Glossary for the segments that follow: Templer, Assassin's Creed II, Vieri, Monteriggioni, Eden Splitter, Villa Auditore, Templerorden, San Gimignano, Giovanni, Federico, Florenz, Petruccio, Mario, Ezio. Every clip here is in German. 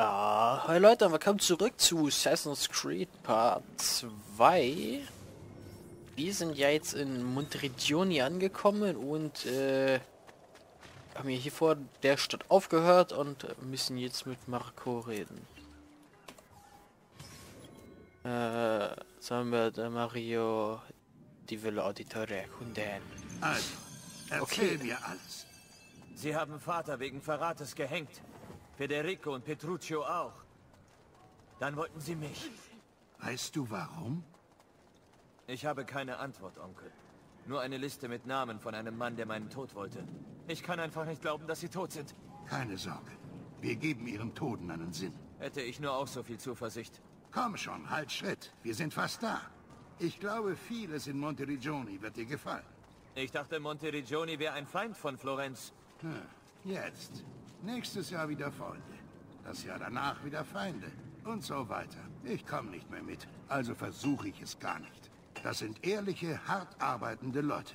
Hi Leute, willkommen zurück zu Assassin's Creed Part 2. Wir sind ja jetzt in Monteriggioni angekommen und haben hier vor der Stadt aufgehört und müssen jetzt mit Marco reden. Jetzt haben wir der Mario die Villa Auditore erkunden. Also, erzähl mir alles. Sie haben Vater wegen Verrates gehängt. Federico und Petruccio auch. Dann wollten sie mich. Weißt du warum? Ich habe keine Antwort, Onkel. Nur eine Liste mit Namen von einem Mann, der meinen Tod wollte. Ich kann einfach nicht glauben, dass sie tot sind. Keine Sorge. Wir geben ihrem Toten einen Sinn. Hätte ich nur auch so viel Zuversicht. Komm schon, halt Schritt. Wir sind fast da. Ich glaube, vieles in Monteriggioni wird dir gefallen. Ich dachte, Monteriggioni wäre ein Feind von Florenz. Jetzt. Nächstes Jahr wieder Freunde, das Jahr danach wieder Feinde und so weiter. Ich komme nicht mehr mit, also versuche ich es gar nicht. Das sind ehrliche, hart arbeitende Leute.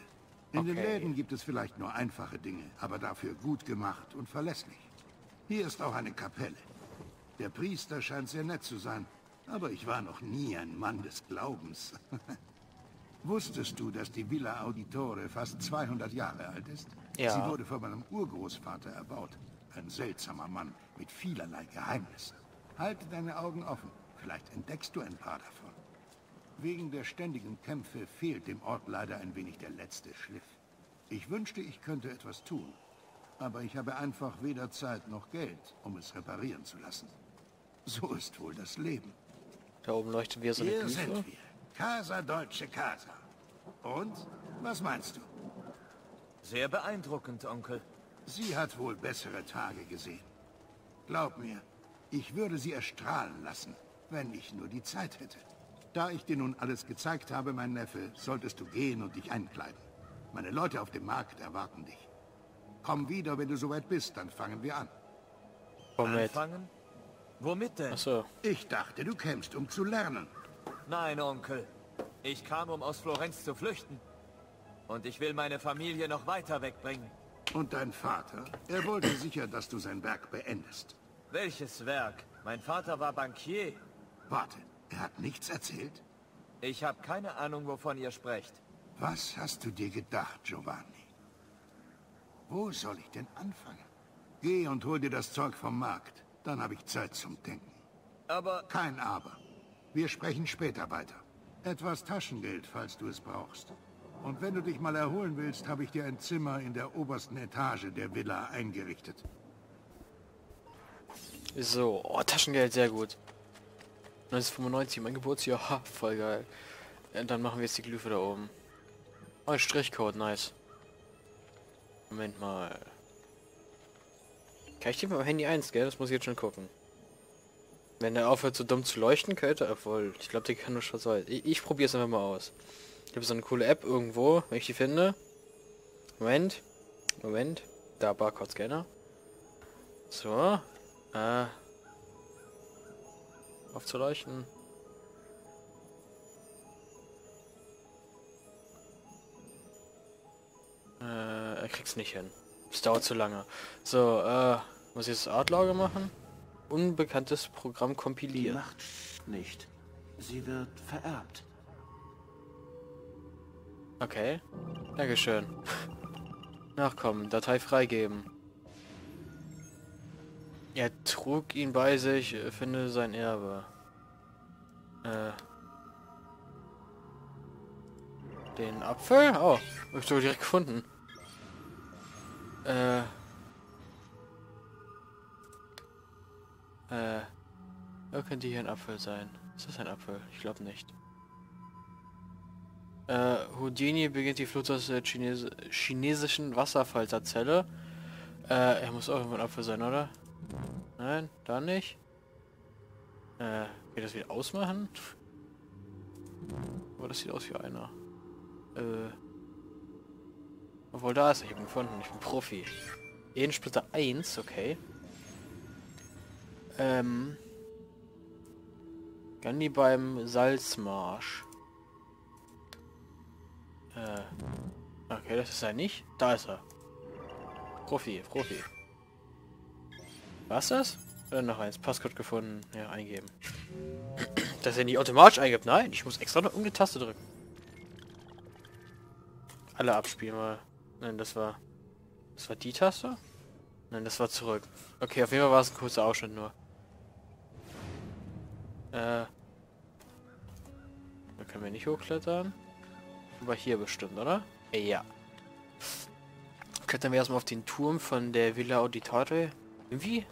In den Läden gibt es vielleicht nur einfache Dinge, aber dafür gut gemacht und verlässlich. Hier ist auch eine Kapelle. Der Priester scheint sehr nett zu sein, aber ich war noch nie ein Mann des Glaubens. Wusstest du, dass die Villa Auditore fast 200 Jahre alt ist? Ja. Sie wurde von meinem Urgroßvater erbaut. Ein seltsamer Mann mit vielerlei Geheimnissen. Halte deine Augen offen, vielleicht entdeckst du ein paar davon. Wegen der ständigen Kämpfe fehlt dem Ort leider ein wenig der letzte Schliff. Ich wünschte, ich könnte etwas tun, aber ich habe einfach weder Zeit noch Geld, um es reparieren zu lassen. So ist wohl das Leben. Da oben leuchten wir so eine Glühbirne. Hier sind wir. Casa Deutsche Casa. Und? Was meinst du? Sehr beeindruckend, Onkel. Sie hat wohl bessere Tage gesehen. Glaub mir, ich würde sie erstrahlen lassen, wenn ich nur die Zeit hätte. Da ich dir nun alles gezeigt habe, mein Neffe, solltest du gehen und dich einkleiden. Meine Leute auf dem Markt erwarten dich. Komm wieder, wenn du soweit bist, dann fangen wir an. Anfangen? Womit denn? Ach so. Ich dachte, du kämst, um zu lernen. Nein, Onkel. Ich kam, um aus Florenz zu flüchten. Und ich will meine Familie noch weiter wegbringen. Und dein Vater? Er wollte sicher, dass du sein Werk beendest. Welches Werk? Mein Vater war Bankier. Warte, er hat nichts erzählt? Ich habe keine Ahnung, wovon ihr sprecht. Was hast du dir gedacht, Giovanni? Wo soll ich denn anfangen? Geh und hol dir das Zeug vom Markt. Dann habe ich Zeit zum Denken. Aber... Kein Aber. Wir sprechen später weiter. Etwas Taschengeld, falls du es brauchst. Und wenn du dich mal erholen willst, habe ich dir ein Zimmer in der obersten Etage der Villa eingerichtet. So, oh, Taschengeld, sehr gut. 1995, mein Geburtsjahr, voll geil. Und dann machen wir jetzt die Glyphe da oben. Oh, ein Strichcode, nice. Moment mal. Kann ich den mit meinem Handy einscannen? Das muss ich jetzt schon gucken. Wenn er aufhört, so dumm zu leuchten, könnte er voll. Ich glaube, der kann nur schwarz weiß. Ich probiere es einfach mal aus. Ich habe so eine coole App irgendwo, wenn ich die finde. Moment. Moment. Da, Barcode-Scanner. So. Aufzuleuchten. Er kriegt's nicht hin. Es dauert zu lange. So, muss ich jetzt Artlauge machen? Unbekanntes Programm kompilieren. Die Macht nicht. Sie wird vererbt. Okay, dankeschön. Nachkommen, Datei freigeben. Er trug ihn bei sich, finde sein Erbe. Den Apfel? Oh, hab ich so direkt gefunden. Wo könnte hier ein Apfel sein? Ist das ein Apfel? Ich glaube nicht. Houdini beginnt die Flut aus der chinesischen Wasserfallserzelle. Er muss auch irgendwann Apfel sein, oder? Nein, da nicht. Geht das wieder ausmachen? Aber das sieht aus wie einer. Obwohl da ist, ich hab ihn gefunden, ich bin Profi. Eden Splitter 1, okay. Gandhi beim Salzmarsch. Okay, das ist er nicht. Da ist er. Profi. Was ist das? Noch eins. Passcode gefunden. Ja, eingeben. Dass er nicht automatisch eingibt. Nein, ich muss extra noch um die Taste drücken. Alle abspielen mal. Nein, das war... Das war die Taste? Nein, das war zurück. Okay, auf jeden Fall war es ein kurzer Ausschnitt nur. Da können wir nicht hochklettern. Aber hier bestimmt, oder? Ja. Klettern wir erstmal auf den Turm von der Villa Auditore. Irgendwie...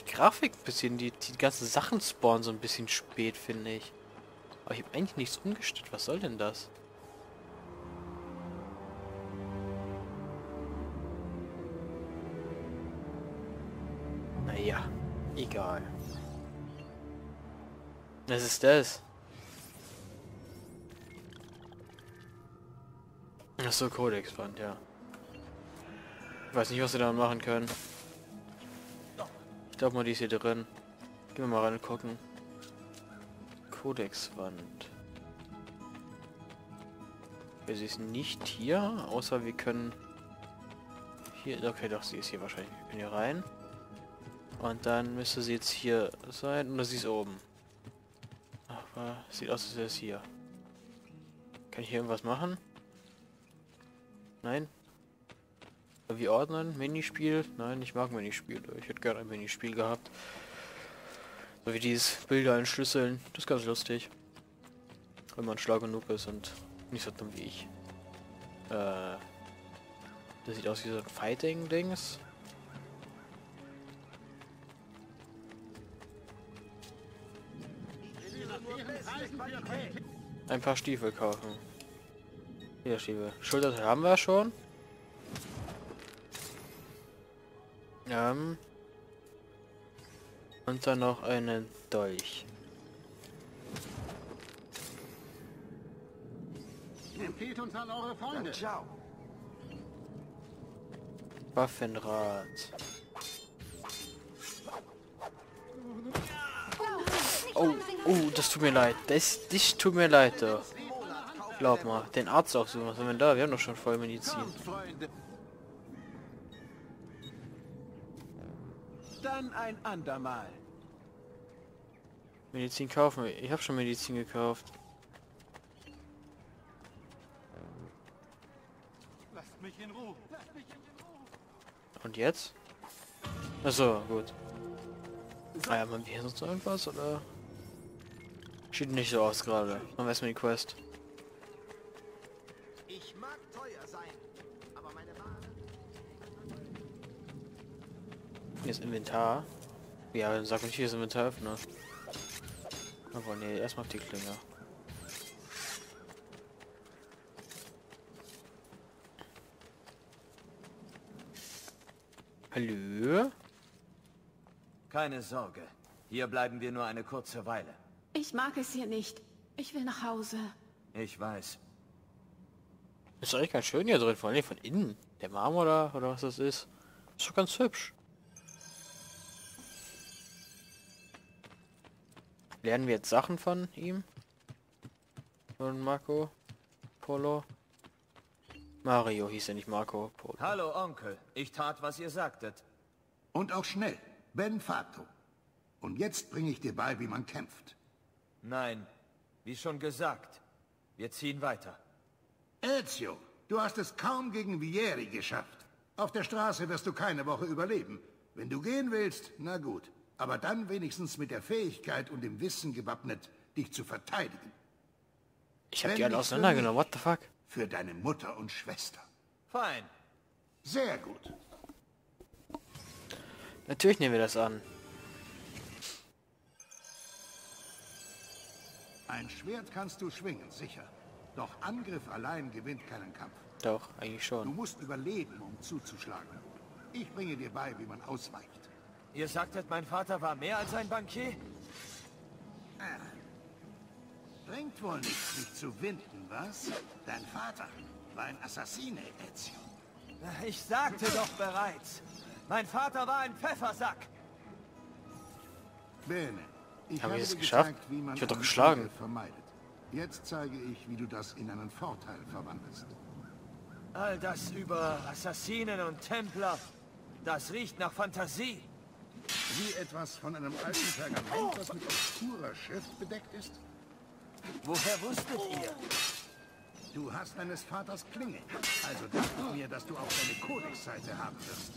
Die Grafik ein bisschen, die ganzen Sachen spawnen so ein bisschen spät, finde ich. Aber ich habe eigentlich nichts umgestellt. Was soll denn das? Naja, egal. Was ist das? Achso, Codex-Band, ja. Ich weiß nicht, was wir damit machen können. Ich glaube mal, die ist hier drin. Gehen wir mal rein und gucken. Kodexwand. Sie ist nicht hier, außer wir können... Hier, okay, doch, sie ist hier wahrscheinlich. Wir können hier rein. Und dann müsste sie jetzt hier sein. Oder sie ist oben. Aber sieht aus, als wäre es hier. Kann ich hier irgendwas machen? Nein? Wie ordnen? Minispiel? Nein, ich mag Minispiele. Ich hätte gerne ein Minispiel gehabt. So wie dieses Bilder entschlüsseln. Das ist ganz lustig. Wenn man schlau genug ist und nicht so dumm wie ich. Das sieht aus wie so ein Fighting-Dings. Ein paar Stiefel kaufen. Wieder Stiefel. Schulterteil haben wir schon. Und dann noch einen Dolch. Empfehlt uns an eure Freunde. Ciao. Waffenrad. Oh, das tut mir leid. Das tut mir leid, doch. Glaub mal, den Arzt aufsuchen. Was haben wir denn da? Wir haben doch schon voll Medizin. Dann ein andermal. Medizin kaufen wir. Ich habe schon Medizin gekauft. Lasst mich in Ruhe. Und jetzt? Achso, gut. Ah ja, man, wir sonst irgendwas oder? Sieht nicht so aus gerade. Machen wir erstmal die Quest. Ich mag teuer sein, aber meine Ware. Jetzt Inventar. Ja, dann sag ich hier das Inventar öffnen. Aber nee, erstmal auf die Klinge. Hallo? Keine Sorge. Hier bleiben wir nur eine kurze Weile. Ich mag es hier nicht. Ich will nach Hause. Ich weiß. Ist doch echt ganz schön hier drin, vor allem von innen. Der Marmor da, oder was das ist. Ist doch ganz hübsch. Lernen wir jetzt Sachen von ihm? Von Marco Polo? Mario hieß ja nicht Marco Polo. Hallo Onkel, ich tat, was ihr sagtet. Und auch schnell. Ben Fato. Und jetzt bringe ich dir bei, wie man kämpft. Nein, wie schon gesagt. Wir ziehen weiter. Ezio, du hast es kaum gegen Vieri geschafft. Auf der Straße wirst du keine Woche überleben. Wenn du gehen willst, na gut. Aber dann wenigstens mit der Fähigkeit und dem Wissen gewappnet, dich zu verteidigen. Ich hab die alle auseinandergenommen, what the fuck? Für deine Mutter und Schwester. Fein. Sehr gut. Natürlich nehmen wir das an. Ein Schwert kannst du schwingen, sicher. Doch Angriff allein gewinnt keinen Kampf. Doch, eigentlich schon. Du musst überleben, um zuzuschlagen. Ich bringe dir bei, wie man ausweicht. Ihr sagtet, mein Vater war mehr als ein Bankier? Bringt wohl nichts, sich zu winden, was? Dein Vater war ein Assassine, Ezio. Ich sagte doch bereits, mein Vater war ein Pfeffersack. Bene, ich habe es geschafft. Ich werde doch geschlagen. Jetzt zeige ich, wie du das in einen Vorteil verwandelst. All das über Assassinen und Templer, das riecht nach Fantasie. wie etwas von einem alten Pergament, das mit obskurer Schrift bedeckt ist? Woher wusstet ihr? Du hast deines Vaters Klinge. Also dachte mir, dass du auch deine Codex-Seite haben wirst.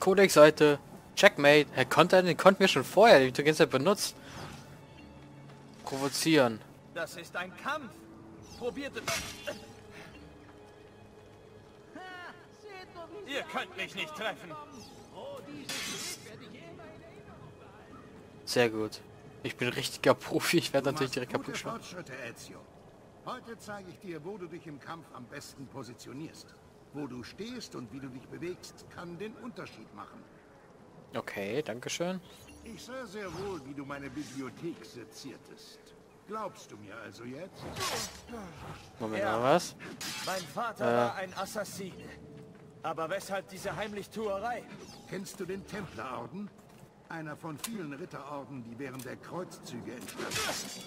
Codex-Seite. Checkmate. Herr Konter, den konnten wir schon vorher. Die ganze Zeit benutzt. Provozieren. Das ist ein Kampf. Probiert es. Ihr könnt mich nicht treffen. Sehr gut. Ich bin richtiger Profi. Ich werde natürlich direkt kaputt schlagen. Heute zeige ich dir, wo du dich im Kampf am besten positionierst. Wo du stehst und wie du dich bewegst, kann den Unterschied machen. Okay, danke schön. Ich sah sehr wohl, wie du meine Bibliothek seziertest. Glaubst du mir also jetzt? Moment, ja. Was? Mein Vater war ein Assassine. Aber weshalb diese Heimlichtuerei? Kennst du den Templerorden? Einer von vielen Ritterorden, die während der Kreuzzüge entstanden sind.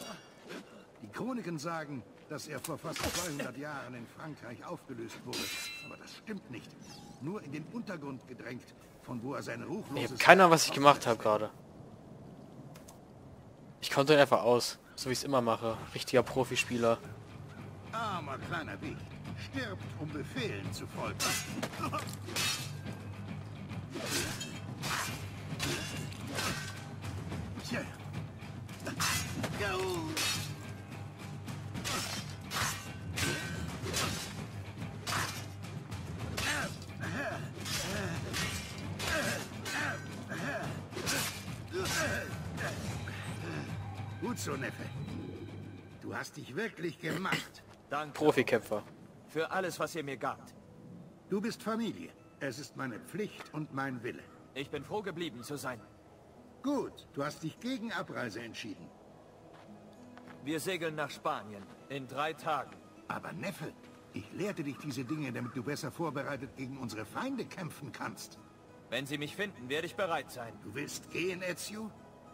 Die Chroniken sagen, dass er vor fast 200 Jahren in Frankreich aufgelöst wurde. Aber das stimmt nicht. Nur in den Untergrund gedrängt, von wo er sein ruchloses... Ich habe keine Ahnung, was ich gemacht habe gerade. Ich konnte ihn einfach aus. So wie ich es immer mache. Richtiger Profispieler. Armer kleiner Weg. Stirbt, um Befehlen zu folgen. Gut so, Neffe. Du hast dich wirklich gemacht. Danke. Profikämpfer. Für alles, was ihr mir gabt. Du bist Familie. Es ist meine Pflicht und mein Wille. Ich bin froh, geblieben zu sein. Gut, du hast dich gegen Abreise entschieden. Wir segeln nach Spanien. In 3 Tagen. Aber Neffe, ich lehrte dich diese Dinge, damit du besser vorbereitet gegen unsere Feinde kämpfen kannst. Wenn sie mich finden, werde ich bereit sein. Du willst gehen, Ezio?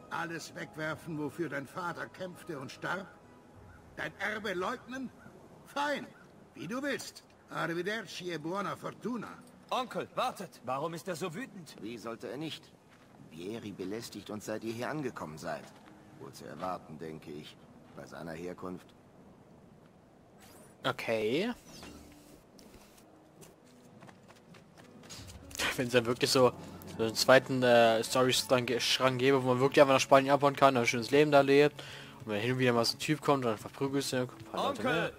Alles wegwerfen, wofür dein Vater kämpfte und starb? Dein Erbe leugnen? Fein! Wie du willst. Arrivederci e buona fortuna. Onkel, wartet. Warum ist er so wütend? Wie sollte er nicht? Vieri belästigt uns, seit ihr hier angekommen seid. Wohl zu erwarten, denke ich. Bei seiner Herkunft. Okay. Wenn es dann wirklich so einen zweiten Story-Schrank gäbe, wo man wirklich einfach nach Spanien abhauen kann, ein schönes Leben da lebt. Und wenn hin und wieder mal so ein Typ kommt, dann verprügelst du. Onkel!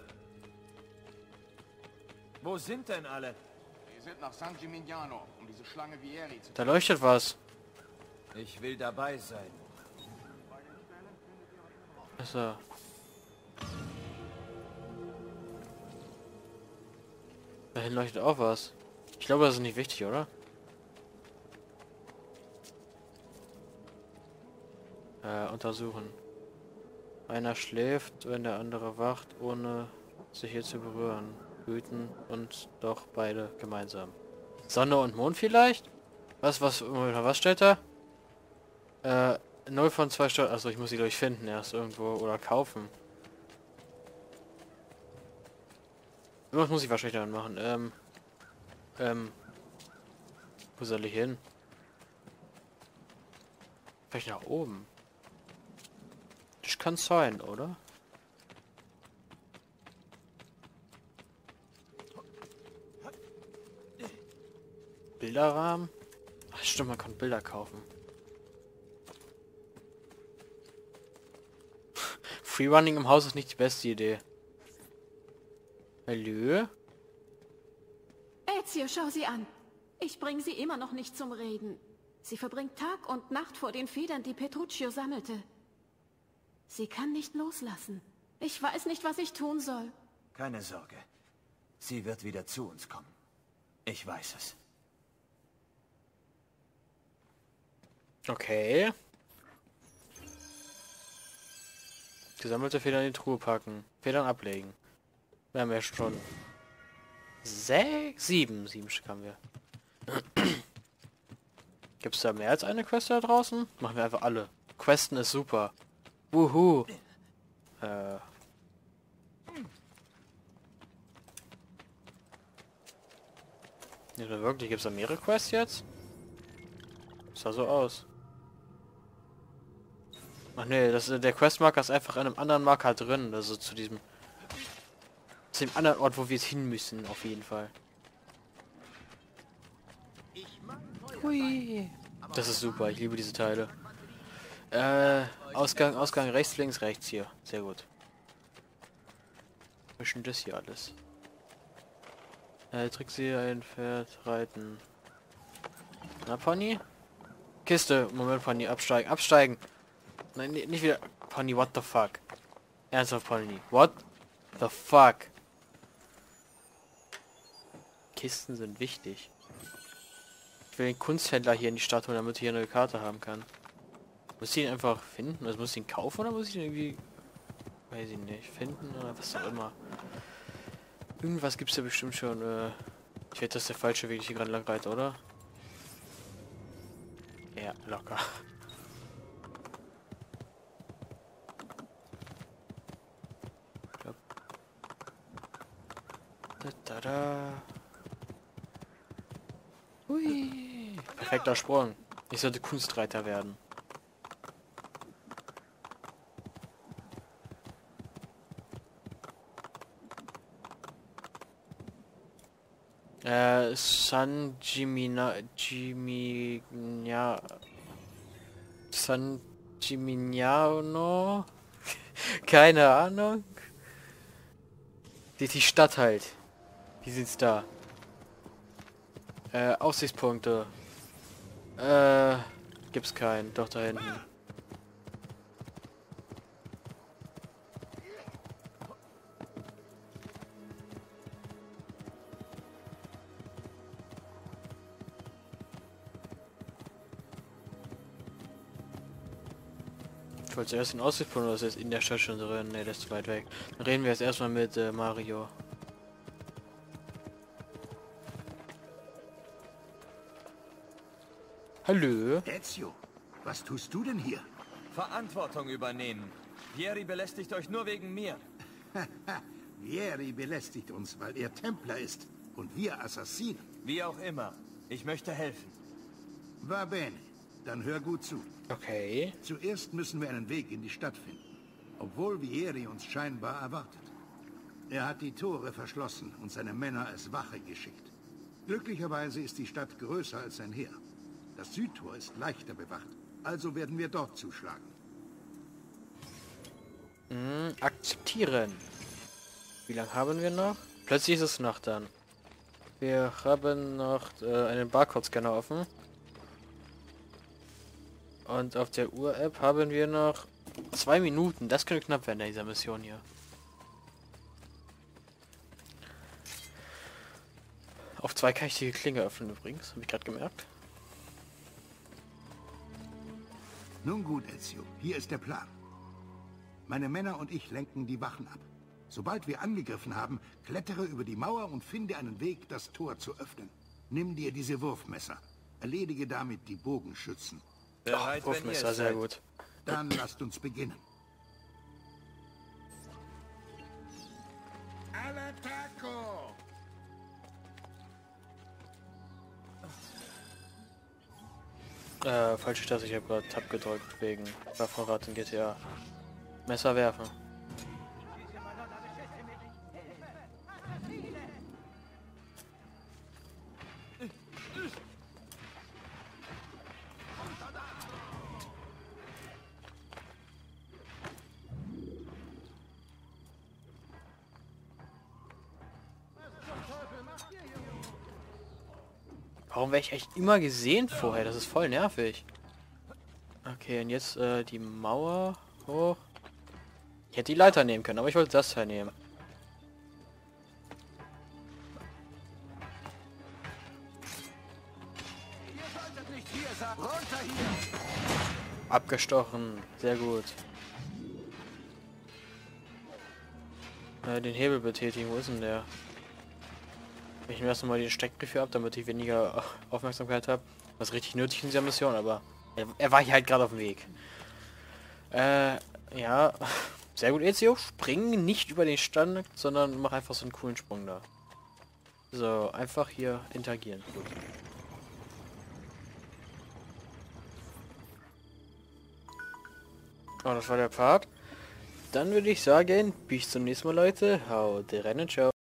Wo sind denn alle? Wir sind nach San Gimignano, um diese Schlange Vieri zu... Da leuchtet was. Ich will dabei sein. Also. Da hinten leuchtet auch was. Ich glaube, das ist nicht wichtig, oder? Untersuchen. Einer schläft, wenn der andere wacht, ohne sich hier zu berühren. Hüten und doch beide gemeinsam. Sonne und Mond vielleicht? Was steht da? 0 von 2 Stunden. Also ich muss sie gleich finden erst irgendwo oder kaufen. Irgendwas muss ich wahrscheinlich dann machen. Wo soll ich hin? Vielleicht nach oben. Das kann sein, oder? Bilderrahmen? Ach stimmt, man kann Bilder kaufen. Freerunning im Haus ist nicht die beste Idee. Hallo? Ezio, schau sie an. Ich bringe sie immer noch nicht zum Reden. Sie verbringt Tag und Nacht vor den Federn, die Petruccio sammelte. Sie kann nicht loslassen. Ich weiß nicht, was ich tun soll. Keine Sorge. Sie wird wieder zu uns kommen. Ich weiß es. Okay. Gesammelte Federn in die Truhe packen. Federn ablegen. Wir haben ja schon 6, 7. 7 Stück haben wir. Gibt's da mehr als eine Quest da draußen? Machen wir einfach alle. Questen ist super. Wuhu. Nicht wirklich, gibt's da mehrere Quests jetzt? Sah so aus. Ach nee, der Questmarker ist einfach an einem anderen Marker drin, also zu dem anderen Ort, wo wir jetzt hin müssen, auf jeden Fall. Hui. Das ist super, ich liebe diese Teile. Ausgang rechts, links, rechts hier. Sehr gut. Mischen das hier alles. Trickseher, ein Pferd, reiten. Na, Pony? Kiste. Moment, Pony, absteigen, absteigen. Nein, nicht wieder. Pony, what the fuck? Ernsthaft, Pony. What the fuck? Kisten sind wichtig. Ich will den Kunsthändler hier in die Stadt holen, damit ich hier eine Karte haben kann. Muss ich ihn einfach finden? Also muss ich ihn kaufen oder muss ich ihn irgendwie... Weiß ich nicht. Finden oder was auch immer. Irgendwas gibt's ja bestimmt schon. Ich wette, das ist der falsche Weg, ich hier gerade lang reite, oder? Ja, locker. Da, da, da. Hui. Perfekter Sprung. Ich sollte Kunstreiter werden. San Gimignano. San Gimignano? Keine Ahnung. Die Stadt halt. Wie sind's da? Aussichtspunkte. Gibt's keinen. Doch, da hinten. Ich wollte zuerst den Aussichtspunkt, oder ist jetzt in der Stadt schon drin? Ne, das ist zu weit weg. Dann reden wir jetzt erstmal mit Mario. Hallo. Ezio, was tust du denn hier? Verantwortung übernehmen. Vieri belästigt euch nur wegen mir. Vieri belästigt uns, weil er Templer ist und wir Assassinen. Wie auch immer. Ich möchte helfen. Va bene. Dann hör gut zu. Okay. Zuerst müssen wir einen Weg in die Stadt finden, obwohl Vieri uns scheinbar erwartet. Er hat die Tore verschlossen und seine Männer als Wache geschickt. Glücklicherweise ist die Stadt größer als sein Heer. Das Südtor ist leichter bewacht, also werden wir dort zuschlagen. Akzeptieren. Wie lange haben wir noch? Plötzlich ist es Nacht dann. Wir haben noch einen Barcode-Scanner offen. Und auf der Uhr-App haben wir noch 2 Minuten. Das könnte knapp werden in dieser Mission hier. Auf 2 kann ich die Klinge öffnen übrigens, habe ich gerade gemerkt. Nun gut, Ezio, hier ist der Plan. Meine Männer und ich lenken die Wachen ab. Sobald wir angegriffen haben, klettere über die Mauer und finde einen Weg, das Tor zu öffnen. Nimm dir diese Wurfmesser. Erledige damit die Bogenschützen. Bereit, wenn ihr seid. Sehr gut. Dann lasst uns beginnen. All'attacco! Falsche Taste, ich habe gerade Tab gedrückt wegen Waffenrat in GTA. Messer werfen. Warum werde ich echt immer gesehen vorher? Das ist voll nervig. Okay, und jetzt die Mauer hoch. Ich hätte die Leiter nehmen können, aber ich wollte das Teil nehmen. Ihr solltet nicht hier sein. Runter hier. Abgestochen. Sehr gut. Den Hebel betätigen. Wo ist denn der? Ich nehme erstmal den Steckbrief hier ab, damit ich weniger Aufmerksamkeit habe. Was richtig nötig in dieser Mission, aber er war hier halt gerade auf dem Weg. Ja. Sehr gut, Ezio. Spring nicht über den Stand, sondern mach einfach so einen coolen Sprung da. So, einfach hier interagieren. Oh, das war der Part. Dann würde ich sagen, bis zum nächsten Mal, Leute. Haut rein und ciao.